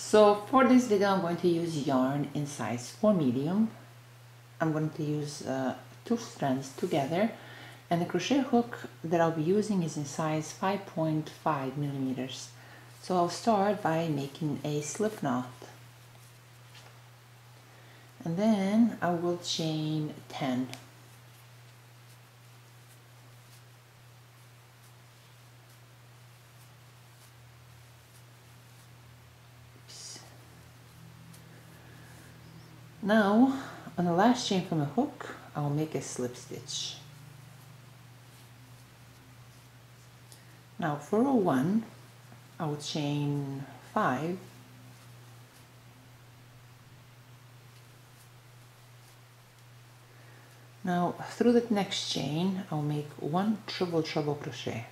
So for this video I'm going to use yarn in size 4 medium. I'm going to use two strands together, and the crochet hook that I'll be using is in size 5.5 millimeters. So I'll start by making a slip knot, and then I will chain 10. Now, on the last chain from the hook, I'll make a slip stitch. Now for row 1, I'll chain 5, now through the next chain I'll make one treble crochet.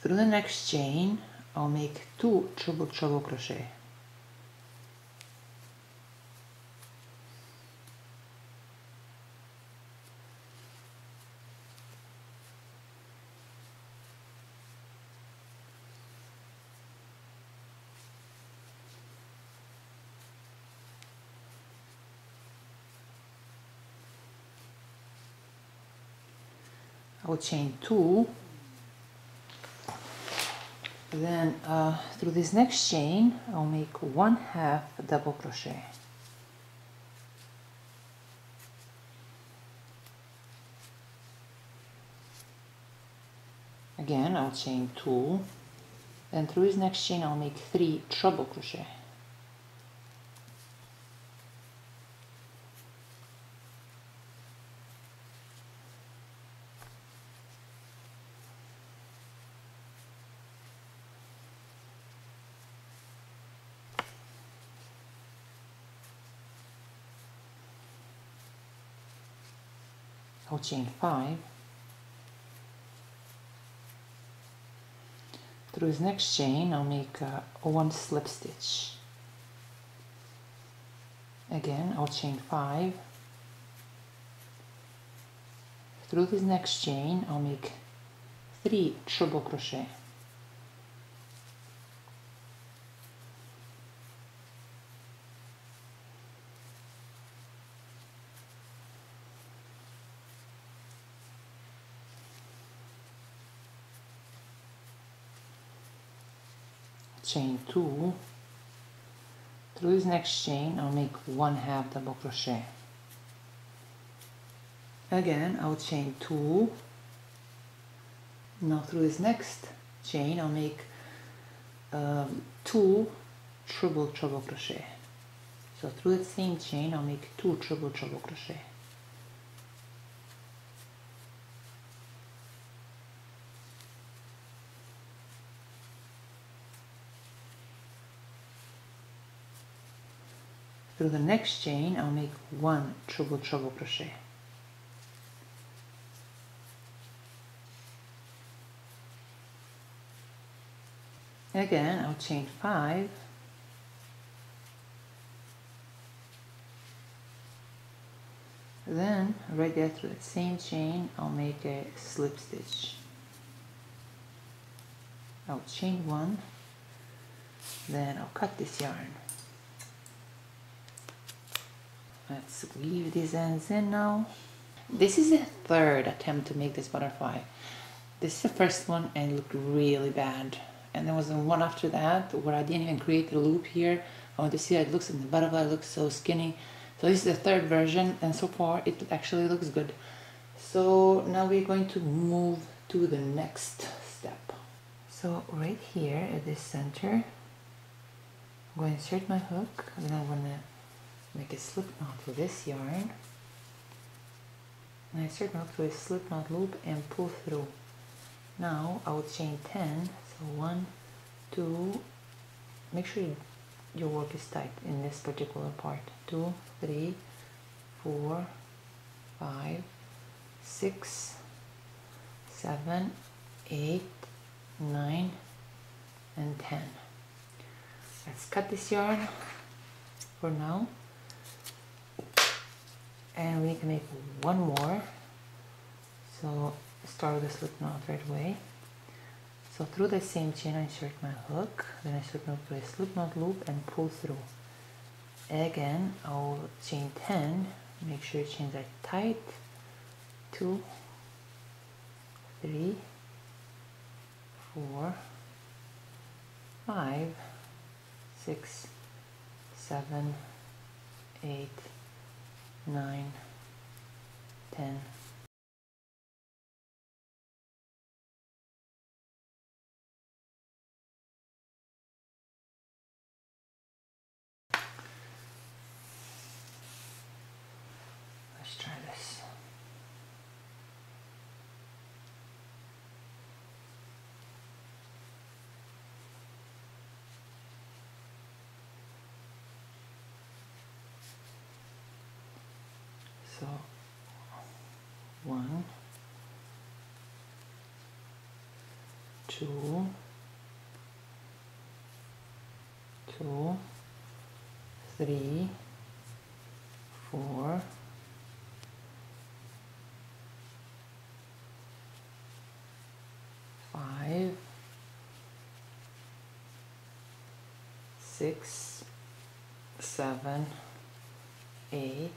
Through the next chain, I'll make two treble crochet. I'll chain 2. Then through this next chain I'll make 1/2 double crochet. Again I'll chain 2, then through this next chain I'll make 3 treble crochet. I'll chain 5. Through this next chain I'll make one slip stitch. Again I'll chain 5. Through this next chain I'll make 3 treble crochet. Chain 2, through this next chain I'll make 1/2 double crochet. Again I'll chain 2, now through this next chain I'll make 2 treble crochet. So through that same chain I'll make 2 treble crochet. Through the next chain I'll make 1 treble crochet. Again I'll chain 5. Then right there through the same chain I'll make a slip stitch. I'll chain 1, then I'll cut this yarn. Let's weave these ends in now. This is the 3rd attempt to make this butterfly. This is the first one and it looked really bad. And there was one after that where I didn't even create the loop here. I want to see how it looks and the butterfly looks so skinny. So this is the 3rd version and so far it actually looks good. So now we're going to move to the next step. So right here at this center, I'm going to insert my hook and then I'm going to make a slip knot with this yarn, and I insert my hook through a slip knot loop and pull through. Now I will chain 10, so 1, 2, make sure your work is tight in this particular part, 2, 3, 4, 5, 6, 7, 8, 9, and 10. Let's cut this yarn for now. and we need to make one more. So start the slip knot right away. So through the same chain I insert my hook, then I slip knot to a slip knot loop and pull through. Again, I'll chain 10, make sure your chains are tight, 2, 3, 4, 5, 6, 7, 8, 9, 10. So 1, 2, 3, 4, 5, 6, 7, 8,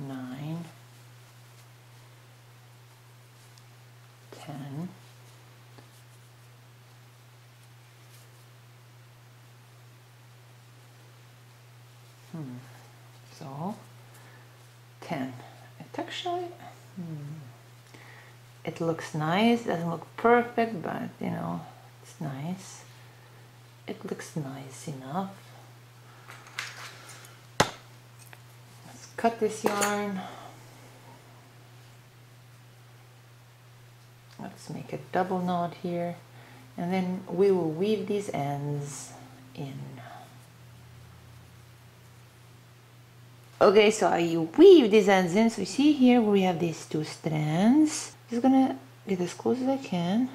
9, 10. So 10. It actually it looks nice. Doesn't look perfect, but you know, it's nice. It looks nice enough. Cut this yarn. Let's make a double knot here, and then we will weave these ends in. Okay, so I weave these ends in. So you see here we have these two strands. Just gonna get as close as I can,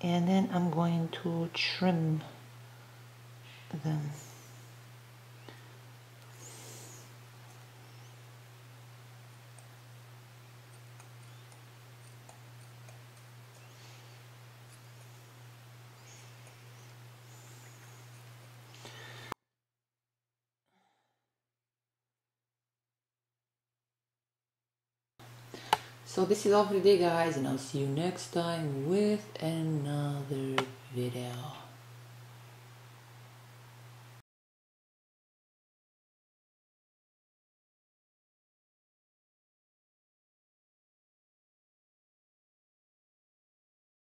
and then I'm going to trim them. So this is all for today, guys, and I'll see you next time with another video.